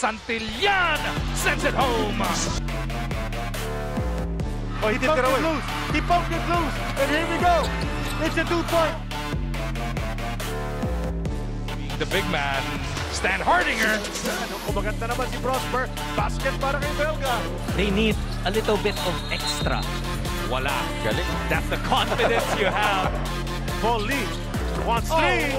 Santillan sends it home. Oh, he did get away. Loose. He poked it loose, and here we go. It's a 2-point. The big man, Stan Hardinger. Kumaganda naman si Prosper. Basket para kay Belga. They need a little bit of extra. Voila. That's the confidence you have. Paul Lee wants three.